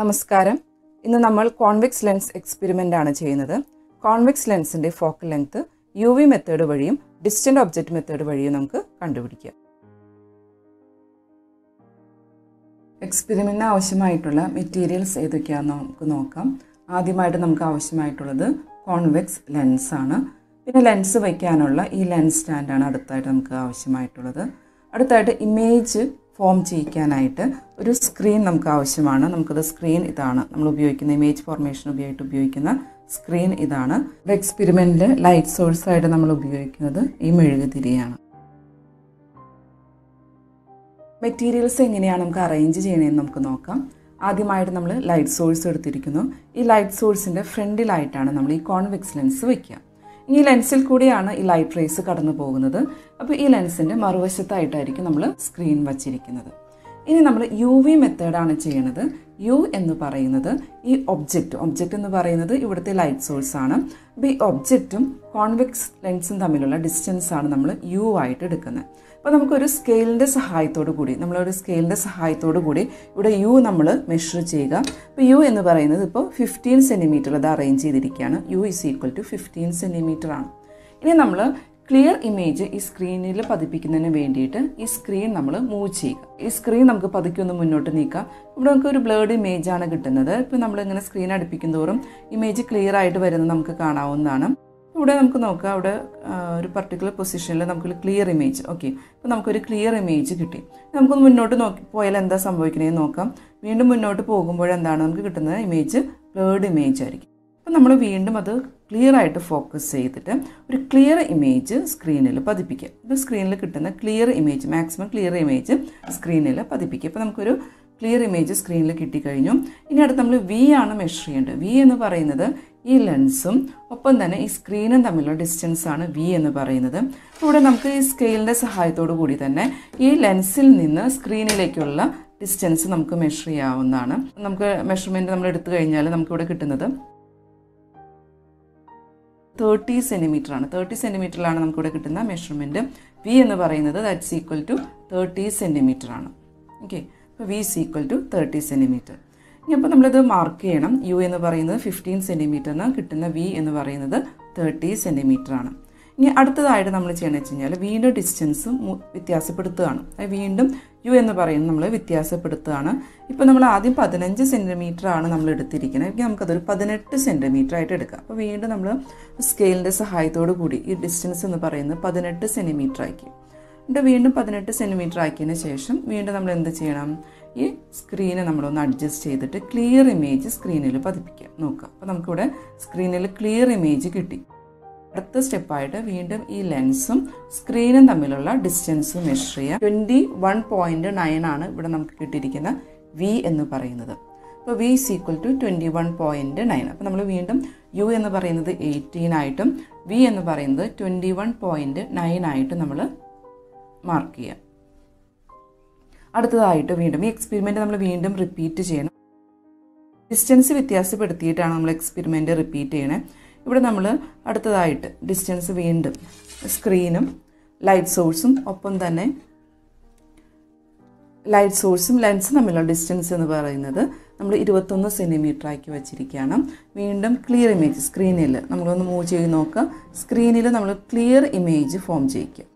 Namaskaram. In the normal convex lens experiment, convex lens in the focal length, UV method varium, distant object method varium, experiment materials convex lens lens lens stand image form a screen the screen image formation screen experiment light source side image materials arrange light source light source is friendly light convex lens ഈ ലെൻസിൽ കൂടിയാണ് ഈ light rays കടന്നു പോകുന്നത് അപ്പോൾ ഈ ലെൻസിന്റെ മറുവശത്തായിട്ടായിരിക്കും നമ്മൾ screen വെച്ചിരിക്കുന്നത് ഇനി നമ്മൾ യുവി മെത്തേഡ് ആണ് ചെയ്യുന്നത് യു എന്ന് പറയുന്നത് ഈ ഒബ്ജക്റ്റ് എന്ന് പറയുന്നത് ഇവിടത്തെ ലൈറ്റ് സോഴ്സ് ആണ് ബി ഒബ്ജക്റ്റും കോൺവെക്സ് ലെൻസും തമ്മിലുള്ള ഡിസ്റ്റൻസ് ആണ് നമ്മൾ യു ആയിട്ട് എടുക്കുന്നത് അപ്പോൾ നമുക്ക് ഒരു സ്കെയിലിന്റെ സഹായത്തോടെ കൂടി ഇവിടെ യു നമ്മൾ മെഷർ ചെയ്യുക അപ്പോൾ യു എന്ന് പറയുന്നത് ഇപ്പോൾ 15 സെന്റിമീറ്റർ അത് അറേഞ്ച് ചെയ്തിരിക്കുകയാണ് യു = 15 സെന്റിമീറ്റർ ആണ് ഇനി നമ്മൾ clear image is screenil padippikkunna vendite ee screen nammal move cheyga ee screen namukku padikkonnu munnottu neeka ivide namukku oru blurred image aanu kittunnathu ipo nammal ingane screen adipikkundorum image clear aayittu varunnu namukku kaanavunnaanu ivide namukku nokka avide oru particular position il namukku clear image okay ipo namukku oru clear image kitti namukku munnottu nokki poyal endha sambhavikkuney nokkam veendum munnottu pogumbol endana namukku kittunna image blurred image aayirikkum ipo nammal veendum adu clear ആയിട്ട് focus ചെയ്തിട്ട് ഒരു clear image സ്ക്രീനിൽ പതിപ്പിക്കുക. അപ്പോൾ സ്ക്രീനിൽ കിട്ടുന്ന clear image maximum clear image സ്ക്രീനിൽ പതിപ്പിക്കുക. അപ്പോൾ നമുക്ക് ഒരു ക്ലിയർ ഇമേജ് സ്ക്രീനിൽ കിട്ടി കഴിഞ്ഞു. ഇനി അടുത്ത നമ്മൾ V ആണ് മെഷർ ചെയ്യേണ്ടത്. V എന്ന് പറയുന്നത് ഈ ലെൻസും ഒപ്പം തന്നെ ഈ സ്ക്രീനും തമ്മിലുള്ള ഡിസ്റ്റൻസ് ആണ് V എന്ന് പറയുന്നത്. ഇവിടെ നമുക്ക് ഈ സ്കെയിലിന്റെ സഹായത്തോടെ കൂടി തന്നെ ഈ ലെൻസിൽ നിന്ന് സ്ക്രീനിലേക്കുള്ള ഡിസ്റ്റൻസ് നമുക്ക് മെഷർ ചെയ്യാവുന്നതാണ്. നമുക്ക് മെഷർമെന്റ് നമ്മൾ എടുത്തു കഴിഞ്ഞാൽ നമുക്ക് ഇവിടെ കിട്ടുന്നത് 30 സെന്റിമീറ്റർ ആണ്. 30 സെന്റിമീറ്ററിലാണ് നമുക്ക് ഇവിടെ കിട്ടുന്ന മെഷർമെന്റ്. V എന്ന് പറയുന്നത് that's equal to 30 സെന്റിമീറ്റർ ആണ്. ഓക്കേ. അപ്പോൾ V = 30 സെന്റിമീറ്റർ. ഇനി അപ്പോൾ നമ്മൾ ഇത് മാർക്ക് ചെയ്യണം. U എന്ന് പറയുന്നത് 15 സെന്റിമീറ്ററാണ്, കിട്ടുന്ന V എന്ന് പറയുന്നത് 30 സെന്റിമീറ്റർ ആണ്. ഇനി അടുത്തതായിട്ട് നമ്മൾ ചെയ്യേണ്ടത് വെച്ചാൽ വീണ്ടും ഡിസ്റ്റൻസ് വ്യത്യാസപ്പെടുത്തുകയാണ്. അതായത് വീണ്ടും യു എന്ന് പറയുന്നത് നമ്മൾ വ്യത്യാസപ്പെടുത്തുകയാണ്. ഇപ്പോൾ നമ്മൾ ആദ്യം 15 സെന്റിമീറ്റർ ആണ് നമ്മൾ എടുത്തിരിക്കുന്നത്. എങ്കിൽ നമുക്കതൊരു 18 സെന്റിമീറ്റർ ആയിട്ട് എടുക്കാം. അപ്പോൾ വീണ്ടും നമ്മൾ സ്കെയിലിൻ്റെ സഹായത്തോടു കൂടി ഈ ഡിസ്റ്റൻസ് എന്ന് പറയുന്നത് 18 സെന്റിമീറ്റർ ആക്കി. എന്നിട്ട് വീണ്ടും 18 സെന്റിമീറ്റർ ആക്കിയതിന് ശേഷം വീണ്ടും നമ്മൾ എന്ത് ചെയ്യണം? ഈ സ്ക്രീനെ നമ്മളൊന്ന് അഡ്ജസ്റ്റ് ചെയ്തിട്ട് ക്ലിയർ ഇമേജ് സ്ക്രീനിൽ പതിപ്പിക്കാം. നോക്കാം. അപ്പോൾ നമുക്കിവിടെ സ്ക്രീനിൽ ക്ലിയർ ഇമേജ് കിട്ടി. അടുത്ത സ്റ്റെപ്പായിട്ട് വീണ്ടും ഈ ലെൻസും സ്ക്രീനും തമ്മിലുള്ള ഡിസ്റ്റൻസ് മെഷർ ചെയ്യാം. 21.9 ആണ് ഇവിടെ നമുക്ക് കിട്ടിയിരിക്കുന്ന V എന്ന് പറയുന്നത്. അപ്പോൾ V = 21.9. അപ്പോൾ നമ്മൾ വീണ്ടും U എന്ന് പറയുന്നത് 18 ആയിട്ടും V എന്ന് പറയുന്നത് 21.9 ആയിട്ട് നമ്മൾ മാർക്ക് ചെയ്യാം. അടുത്തതായിട്ട് വീണ്ടും ഈ എക്സ്പെരിമെൻറ്റ് നമ്മൾ വീണ്ടും റിപ്പീറ്റ് ചെയ്യണം. ഡിസ്റ്റൻസ് വ്യത്യാസപ്പെടുത്തിയിട്ടാണ് നമ്മൾ എക്സ്പെരിമെൻറ്റ് റിപ്പീറ്റ് ചെയ്യണേ. ഇവിടെ നമ്മൾ അടുത്തതായിട്ട് ഡിസ്റ്റൻസ് വീണ്ടും സ്ക്രീനും ലൈറ്റ് സോഴ്സും ഒപ്പം തന്നെ ലൈറ്റ് സോഴ്സും ലെൻസും തമ്മിലുള്ള ഡിസ്റ്റൻസ് എന്ന് പറയുന്നത് നമ്മൾ 21 സെന്റിമീറ്റർ ആക്കി വെച്ചിരിക്കുകയാണ്. വീണ്ടും ക്ലിയർ ഇമേജ് സ്ക്രീനിൽ നമ്മളൊന്ന് മൂവ് ചെയ്ത് നോക്കുക. സ്ക്രീനിൽ നമ്മൾ ക്ലിയർ ഇമേജ് ഫോം ചെയ്യിക്കുക.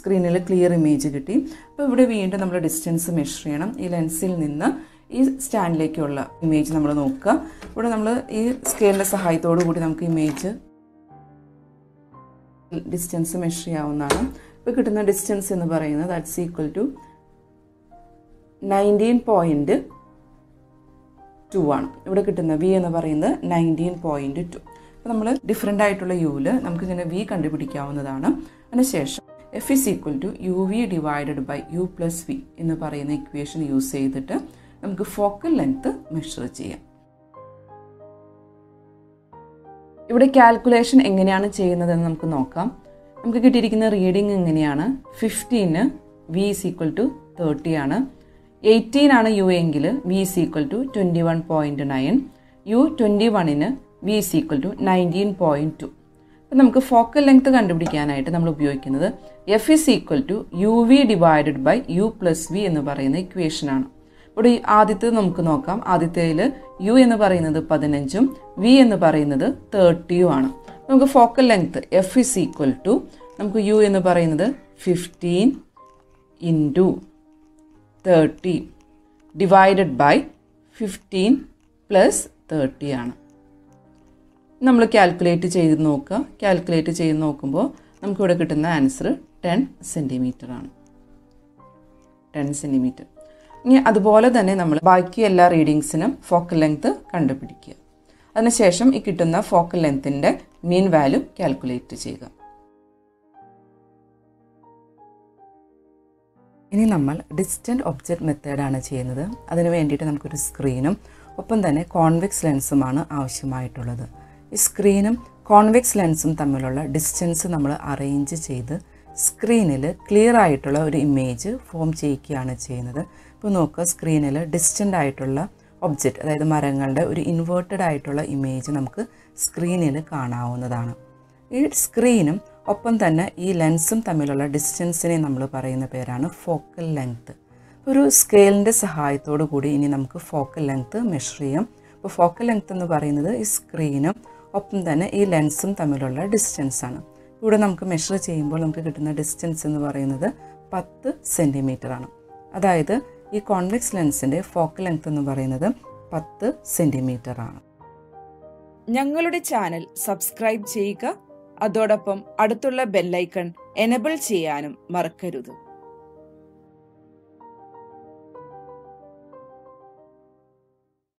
സ്ക്രീനിൽ ക്ലിയർ ഇമേജ് കിട്ടി. അപ്പോൾ ഇവിടെ വീണ്ടും നമ്മൾ ഡിസ്റ്റൻസ് മെഷർ ചെയ്യണം. ഈ ലെൻസിൽ നിന്ന് ഈ സ്റ്റാൻഡിലേക്കുള്ള ഇമേജ് നമ്മൾ നോക്കുക. ഇവിടെ നമ്മൾ ഈ സ്കെയിലിൻ്റെ സഹായത്തോടു കൂടി നമുക്ക് ഇമേജ് ഡിസ്റ്റൻസ് മെഷർ ചെയ്യാവുന്നതാണ്. ഇപ്പോൾ കിട്ടുന്ന ഡിസ്റ്റൻസ് എന്ന് പറയുന്നത് ദാറ്റ്സ് ഈക്വൽ ടു 19.2 ആണ്. ഇവിടെ കിട്ടുന്ന V എന്ന് പറയുന്നത് 19.2. അപ്പോൾ നമ്മൾ ഡിഫറെൻ്റ് ആയിട്ടുള്ള യുവിൽ നമുക്കിങ്ങനെ V കണ്ടുപിടിക്കാവുന്നതാണ്. അതിനുശേഷം F is equal to UV / U + V എന്ന് പറയുന്ന ഇക്വേഷൻ യൂസ് ചെയ്തിട്ട് നമുക്ക് ഫോക്കൽ ലെങ്ത് മെഷർ ചെയ്യാം. ഇവിടെ കാൽക്കുലേഷൻ എങ്ങനെയാണ് ചെയ്യുന്നതെന്ന് നമുക്ക് നോക്കാം. നമുക്ക് കിട്ടിയിരിക്കുന്ന റീഡിംഗ് എങ്ങനെയാണ്? 15 V = 30 ആണ്. 18 ആണ് യു എങ്കിൽ V = 21.9. U 21 V = 19.2. അപ്പോൾ നമുക്ക് ഫോക്കൽ ലെങ്ത് കണ്ടുപിടിക്കാനായിട്ട് നമ്മൾ ഉപയോഗിക്കുന്നത് F is equal to UV / U + V എന്ന് പറയുന്ന ഇക്വേഷനാണ്. ഇവിടെ ആദ്യത്തെ നമുക്ക് നോക്കാം. ആദ്യത്തേതിൽ യു എന്ന് പറയുന്നത് 15ഉം വി എന്ന് പറയുന്നത് 30ഉം ആണ്. നമുക്ക് focal length F is equal to നമുക്ക് യു എന്ന് പറയുന്നത് 15 × 30 ഡിവൈഡഡ് ബൈ 15 + 30 ആണ്. നമ്മൾ കാൽക്കുലേറ്റ് ചെയ്ത് നോക്കുമ്പോൾ നമുക്കിവിടെ കിട്ടുന്ന ആൻസർ 10 സെൻറ്റിമീറ്റർ ആണ്. 10 സെൻറ്റിമീറ്റർ. ഇനി അതുപോലെ തന്നെ നമ്മൾ ബാക്കി എല്ലാ റീഡിങ്സിനും ഫോക്കൽ ലെങ്ത്ത് കണ്ടുപിടിക്കുക. അതിനുശേഷം ഈ കിട്ടുന്ന ഫോക്കൽ ലെങ്ത്തിൻ്റെ മീൻ വാല്യൂ കാൽക്കുലേറ്റ് ചെയ്യുക. ഇനി നമ്മൾ ഡിസ്റ്റൻറ്റ് ഒബ്ജക്റ്റ് മെത്തേഡാണ് ചെയ്യുന്നത്. അതിന് വേണ്ടിയിട്ട് നമുക്കൊരു സ്ക്രീനും ഒപ്പം തന്നെ കോൺവെക്സ് ലെൻസുമാണ് ആവശ്യമായിട്ടുള്ളത്. ഈ സ്ക്രീനും കോൺവെക്സ് ലെൻസും തമ്മിലുള്ള ഡിസ്റ്റൻസ് നമ്മൾ അറേഞ്ച് ചെയ്ത് സ്ക്രീനിൽ ക്ലിയർ ആയിട്ടുള്ള ഒരു ഇമേജ് ഫോം ചെയ്യിക്കുകയാണ് ചെയ്യുന്നത്. ഇപ്പോൾ നോക്കുക, സ്ക്രീനിൽ ഡിസ്റ്റൻ്റ് ആയിട്ടുള്ള ഒബ്ജക്റ്റ്, അതായത് മരങ്ങളുടെ ഒരു ഇൻവേർട്ടഡ് ആയിട്ടുള്ള ഇമേജ് നമുക്ക് സ്ക്രീനിൽ കാണാവുന്നതാണ്. ഈ സ്ക്രീനും ഒപ്പം തന്നെ ഈ ലെൻസും തമ്മിലുള്ള ഡിസ്റ്റൻസിനെ നമ്മൾ പറയുന്ന പേരാണ് ഫോക്കൽ ലെങ്ത്ത്. ഒരു സ്കെയിലിൻ്റെ സഹായത്തോടു കൂടി ഇനി നമുക്ക് ഫോക്കൽ ലെങ്ത്ത് മെഷർ ചെയ്യാം. അപ്പോൾ ഫോക്കൽ ലെങ്ത്ത് എന്ന് പറയുന്നത് ഈ സ്ക്രീനും ഒപ്പം തന്നെ ഈ ലെൻസും തമ്മിലുള്ള ഡിസ്റ്റൻസാണ്. ഇവിടെ നമുക്ക് മെഷർ ചെയ്യുമ്പോൾ നമുക്ക് കിട്ടുന്ന ഡിസ്റ്റൻസ് എന്ന് പറയുന്നത് 10 സെൻറ്റിമീറ്റർ ആണ്. അതായത് ഈ കോൺവെക്സ് ലെൻസിൻ്റെ ഫോക്കൽ ലെങ്ത്ത് എന്ന് പറയുന്നത് 10 സെൻറ്റിമീറ്റർ ആണ്. ഞങ്ങളുടെ ചാനൽ സബ്സ്ക്രൈബ് ചെയ്യുക. അതോടൊപ്പം അടുത്തുള്ള ബെല്ലൈക്കൺ എനേബിൾ ചെയ്യാനും മറക്കരുത്.